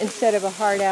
instead of a hard out.